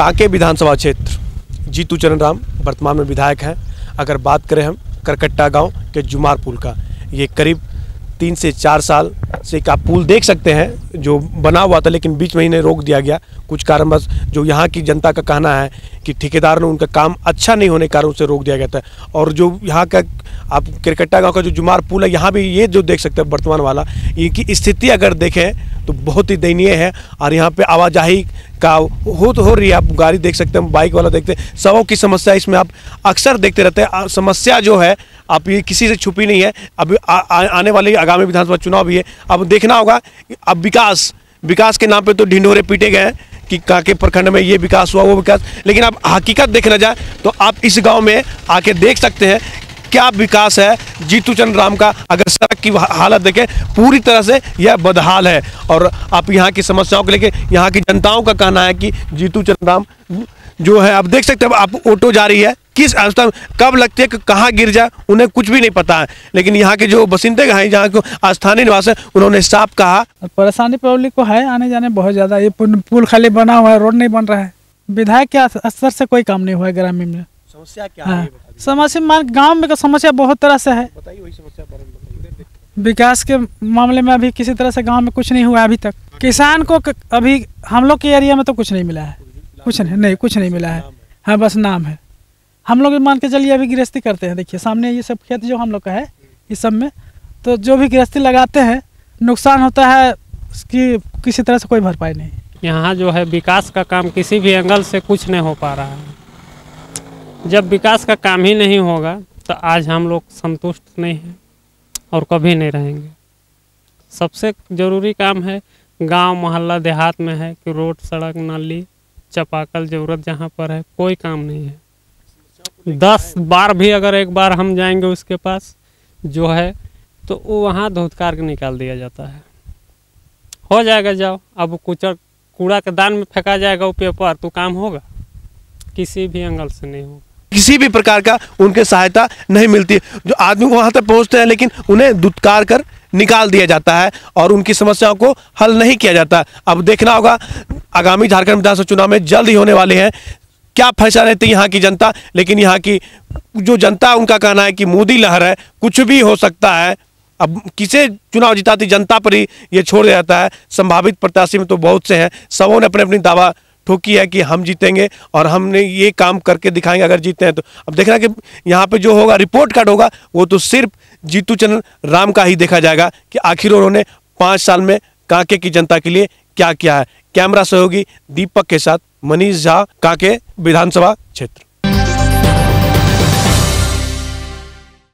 काँके विधानसभा क्षेत्र जीतू चरण राम वर्तमान में विधायक हैं। अगर बात करें हम करकट्टा गांव के जुमार पुल का, ये करीब 3 से 4 साल से का पुल देख सकते हैं जो बना हुआ था, लेकिन बीच में इन्हें रोक दिया गया कुछ कारणवश। जो यहाँ की जनता का कहना है कि ठेकेदार ने उनका काम अच्छा नहीं होने के कारण उसे रोक दिया गया था। और जो यहाँ का आप करकट्टा गांव का जो जुमार पुल है, यहाँ भी ये जो देख सकते हैं वर्तमान वाला, इनकी स्थिति अगर देखें तो बहुत ही दयनीय है। और यहाँ पर आवाजाही का हो रही है, आप गाड़ी देख सकते हैं, बाइक वाला देखते हैं, सबों की समस्या इसमें आप अक्सर देखते रहते हैं। समस्या जो है आप ये किसी से छुपी नहीं है। अभी आने वाले आगामी विधानसभा चुनाव भी है, अब देखना होगा। अब विकास के नाम पे तो ढिंढोरे पीटे गए हैं कि काँके प्रखंड में ये विकास हुआ वो विकास, लेकिन आप हकीकत देखना जाए तो आप इस गांव में आके देख सकते हैं क्या विकास है जीतू चरण राम का। अगर सड़क की हालत देखें पूरी तरह से यह बदहाल है। और आप यहाँ की समस्याओं को लेकर यहाँ की जनताओं का कहना है कि जीतू चरण राम जो है आप देख सकते हैं, आप ऑटो जा रही है किस अवस्था में, कब लगती है कि कहाँ गिर जाए, उन्हें कुछ भी नहीं पता है। लेकिन यहाँ के जो बसिंदे हैं, जहाँ के स्थानीय निवास है, उन्होंने साफ कहा परेशानी पब्लिक को है आने जाने बहुत ज़्यादा। ये पुल खाली बना हुआ है, रोड नहीं बन रहा है। विधायक के स्तर से कोई काम नहीं हुआ है ग्रामीण में। समस्या क्या है? समस्या मान गाँव में का समस्या बहुत तरह से है। विकास के मामले में अभी किसी तरह से गाँव में कुछ नहीं हुआ अभी तक। किसान को अभी हम लोग के एरिया में तो कुछ नहीं मिला है, कुछ नहीं मिला है। हाँ, बस नाम है। हम लोग मान के चलिए अभी गृहस्थी करते हैं, देखिए सामने ये सब खेत जो हम लोग का है, इस सब में तो जो भी गृहस्थी लगाते हैं नुकसान होता है, उसकी किसी तरह से कोई भरपाई नहीं। यहाँ जो है विकास का काम किसी भी एंगल से कुछ नहीं हो पा रहा है। जब विकास का काम ही नहीं होगा तो आज हम लोग संतुष्ट नहीं हैं और कभी नहीं रहेंगे। सबसे ज़रूरी काम है गाँव मोहल्ला देहात में है कि रोड सड़क नाली चपाकल ज़रूरत जहाँ पर है कोई काम नहीं है। 10 बार भी अगर एक बार हम जाएंगे उसके पास जो है तो वो वहाँ धोतकार के निकाल दिया जाता है। हो जाएगा जाओ, अब कूड़ा के दान में फेंका जाएगा वो पेपर, तो काम होगा? किसी भी एंगल से नहीं होगा। किसी भी प्रकार का उनके सहायता नहीं मिलती। जो आदमी वहाँ तक पहुँचते हैं लेकिन उन्हें धुतकार कर निकाल दिया जाता है और उनकी समस्याओं को हल नहीं किया जाता। अब देखना होगा आगामी झारखंड विधानसभा चुनाव में जल्द ही होने वाले हैं, क्या फैसला लेती है यहाँ की जनता। लेकिन यहाँ की जो जनता उनका कहना है कि मोदी लहर है, कुछ भी हो सकता है। अब किसे चुनाव जिताती जनता पर ही ये छोड़ दिया जाता है। संभावित प्रत्याशी में तो बहुत से हैं, सबों ने अपने अपनी दावा ठोकी है कि हम जीतेंगे और हमने ये काम करके दिखाएंगे अगर जीते हैं तो। अब देखना कि यहाँ पे जो होगा रिपोर्ट कार्ड होगा वो तो सिर्फ जीतू चरण राम का ही देखा जाएगा कि आखिर उन्होंने 5 साल में काँके की जनता के लिए क्या किया है। कैमरा सहयोगी दीपक के साथ मनीष झा, काँके विधानसभा क्षेत्र।